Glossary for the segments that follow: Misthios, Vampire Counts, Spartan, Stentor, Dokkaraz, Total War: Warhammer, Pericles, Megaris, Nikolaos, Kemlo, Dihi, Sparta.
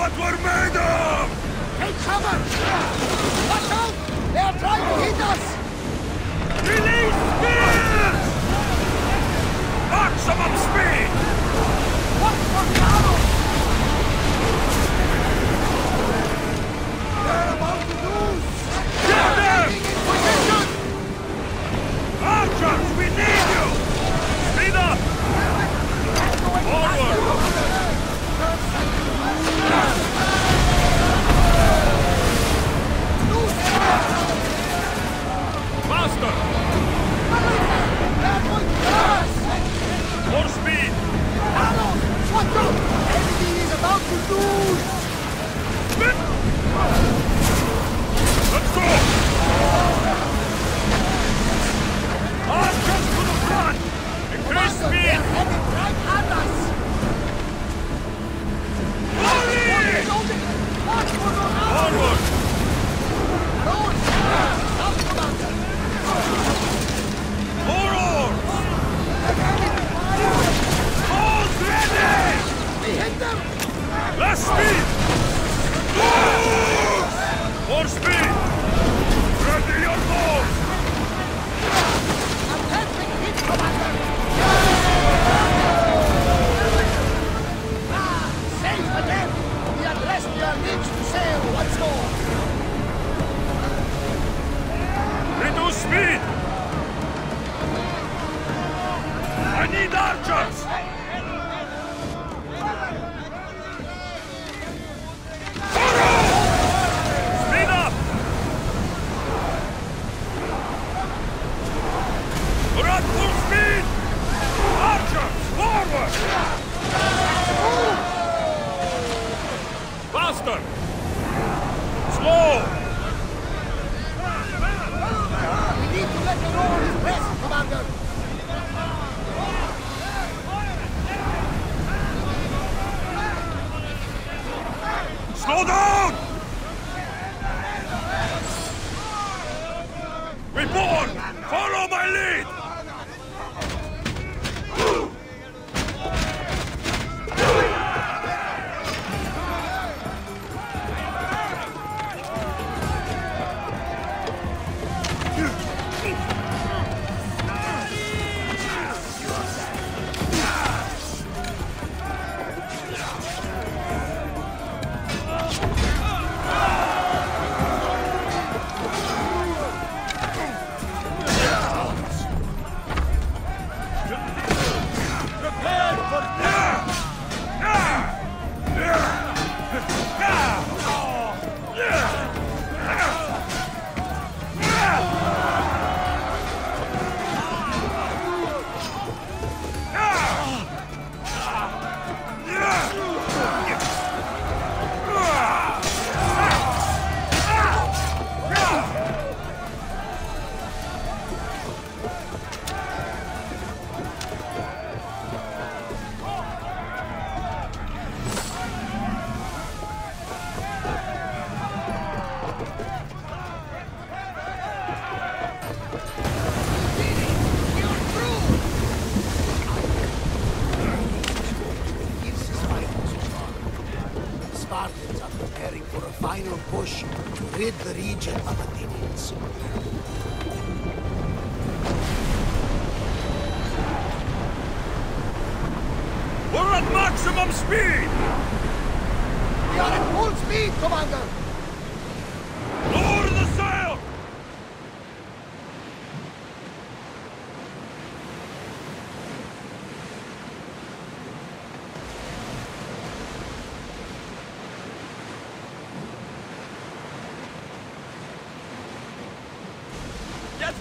what we're made of! Take cover! Watch out! They are trying to hit us! Release spears! Maximum speed! What for now? They're about to lose! Get them! Position! Archers, we need you! Speed up! Forward! Faster! More speed! Watch out! Everything is about to lose! Let's go! Archers to the front! Increase speed! They're headed right at us! Forward! Horror! All's ready! We hit them! Less speed! Move! More speed! Ready your balls! I'm helping him, Commander! Save the dead! We address their needs to sail once more! Reduce speed! I need archers! Foro! Speed up! We're at full speed! Archers, forward! Faster! Slow! We need to let the North rest, Commander! Slow down! Reborn! Follow my lead!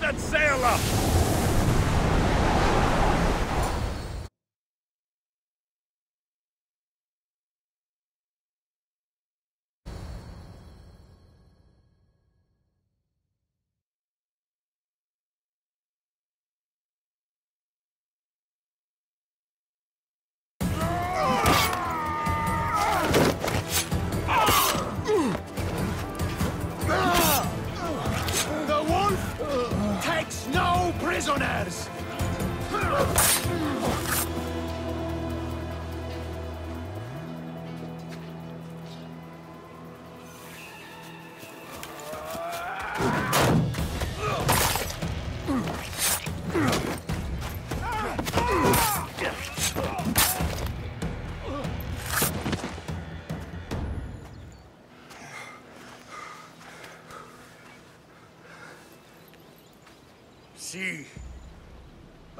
That sail up!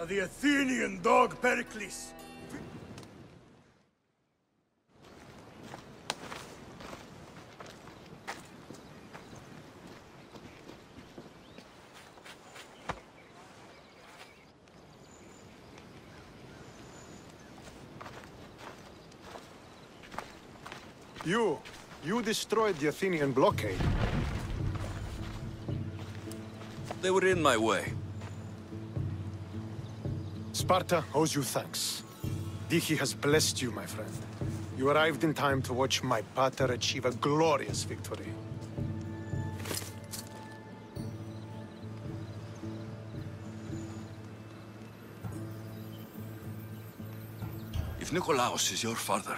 the Athenian dog Pericles. You destroyed the Athenian blockade. They were in my way. Sparta owes you thanks. Dihi has blessed you, my friend. You arrived in time to watch my pater achieve a glorious victory. If Nikolaos is your father,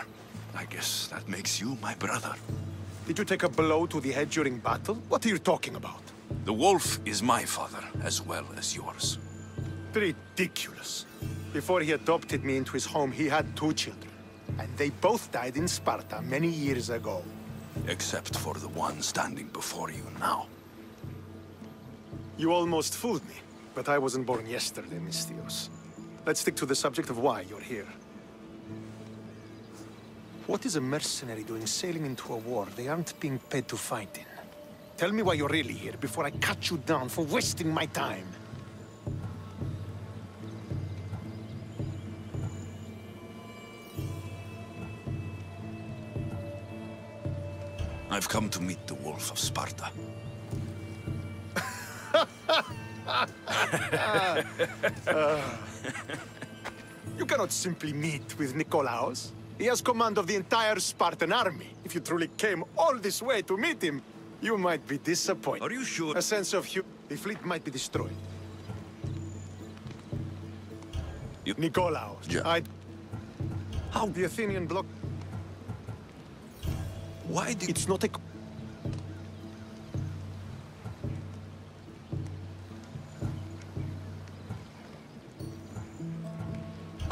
I guess that makes you my brother. Did you take a blow to the head during battle? What are you talking about? The wolf is my father, as well as yours. Ridiculous. Before he adopted me into his home, he had 2 children. And they both died in Sparta many years ago. Except for the one standing before you now. You almost fooled me, but I wasn't born yesterday, Misthios. Let's stick to the subject of why you're here. What is a mercenary doing sailing into a war they aren't being paid to fight in? Tell me why you're really here before I cut you down for wasting my time. I've come to meet the Wolf of Sparta. You cannot simply meet with Nikolaos. He has command of the entire Spartan army. If you truly came all this way to meet him, you might be disappointed. Are you sure? A sense of humor. The fleet might be destroyed. You... Nikolaos. Yeah. How? The Athenian block... Why did... It's not a...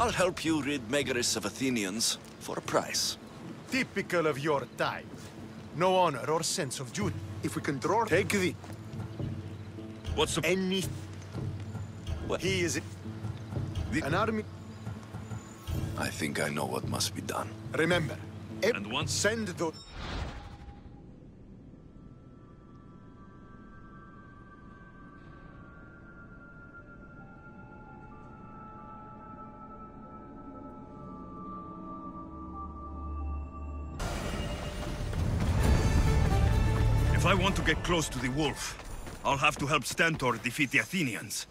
I'll help you rid Megaris of Athenians for a price. Typical of your type. No honor or sense of duty. If we can draw... Take the... What's the... Any... What? He is... The... An army... I think I know what must be done. Remember... And once... Send the... If I want to get close to the wolf, I'll have to help Stentor defeat the Athenians.